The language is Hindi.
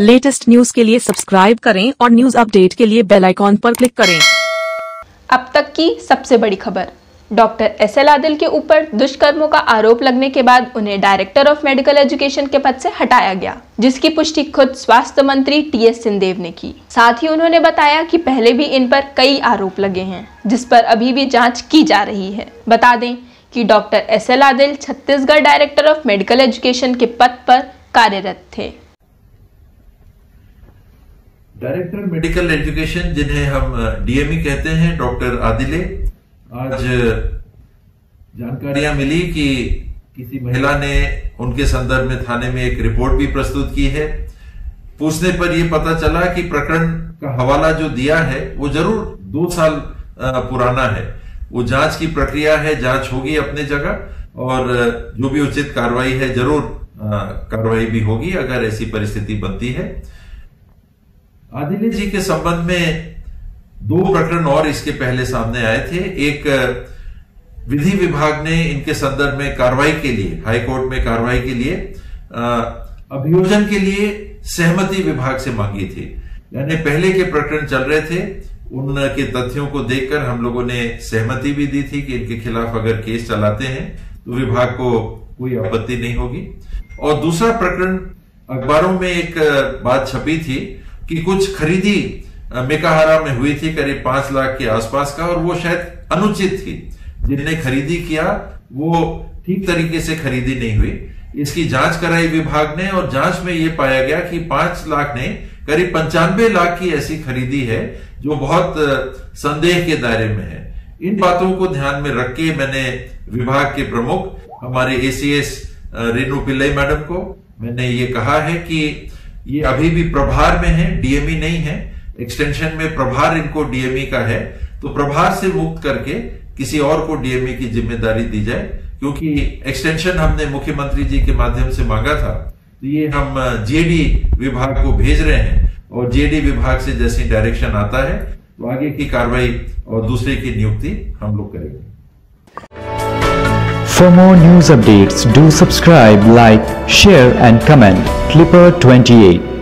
लेटेस्ट न्यूज के लिए सब्सक्राइब करें और न्यूज अपडेट के लिए बेल आइकॉन पर क्लिक करें। अब तक की सबसे बड़ी खबर, डॉक्टर SL आदिल के ऊपर दुष्कर्मों का आरोप लगने के बाद उन्हें डायरेक्टर ऑफ मेडिकल एजुकेशन के पद से हटाया गया, जिसकी पुष्टि खुद स्वास्थ्य मंत्री TS सिंहदेव ने की। साथ ही उन्होंने बताया कि पहले भी इन पर कई आरोप लगे हैं, जिस पर अभी भी जांच की जा रही है। बता दें कि doctor SL Adil Chhattisgarh director of medical education के पद पर कार्यरत थे। डायरेक्टर मेडिकल एजुकेशन, जिन्हें हम DME कहते हैं, डॉक्टर आदिले, आज जानकारियां मिली कि किसी महिला ने उनके संदर्भ में थाने में एक रिपोर्ट भी प्रस्तुत की है। पूछने पर यह पता चला कि प्रकरण का हवाला जो दिया है वो जरूर 2 साल पुराना है। वो जांच की प्रक्रिया है, जांच होगी अपने जगह, और जो भी उचित कार्रवाई है जरूर कार्रवाई भी होगी अगर ऐसी परिस्थिति बनती है। आदिले जी के संबंध में 2 प्रकरण और इसके पहले सामने आए थे। एक, विधि विभाग ने इनके संदर्भ में कार्रवाई के लिए, हाईकोर्ट में कार्रवाई के लिए अभियोजन के लिए सहमति विभाग से मांगी थी। यानी पहले के प्रकरण चल रहे थे, उनके तथ्यों को देखकर हम लोगों ने सहमति भी दी थी कि इनके खिलाफ अगर केस चलाते हैं तो विभाग को कोई आपत्ति नहीं होगी। और दूसरा प्रकरण, अखबारों में एक बात छपी थी कि कुछ खरीदी मेकाहारा में हुई थी करीब 5 लाख के आसपास का, और वो शायद अनुचित थी। जिनने खरीदी किया वो ठीक तरीके से खरीदी नहीं हुई। इसकी जांच कराई विभाग ने, और जांच में ये पाया गया कि 5 लाख ने करीब 95 लाख की ऐसी खरीदी है जो बहुत संदेह के दायरे में है। इन बातों को ध्यान में रख के मैंने विभाग के प्रमुख हमारे ACS रेणु पिल्लई मैडम को मैंने ये कहा है कि ये अभी भी प्रभार में है, DME नहीं है। एक्सटेंशन में प्रभार इनको DME का है, तो प्रभार से मुक्त करके किसी और को DME की जिम्मेदारी दी जाए, क्योंकि एक्सटेंशन हमने मुख्यमंत्री जी के माध्यम से मांगा था। तो ये हम JD विभाग को भेज रहे हैं, और JD विभाग से जैसे डायरेक्शन आता है तो आगे की कार्रवाई और दूसरे की नियुक्ति हम लोग करेंगे। For more news updates, do subscribe, like, share and comment Clipper28.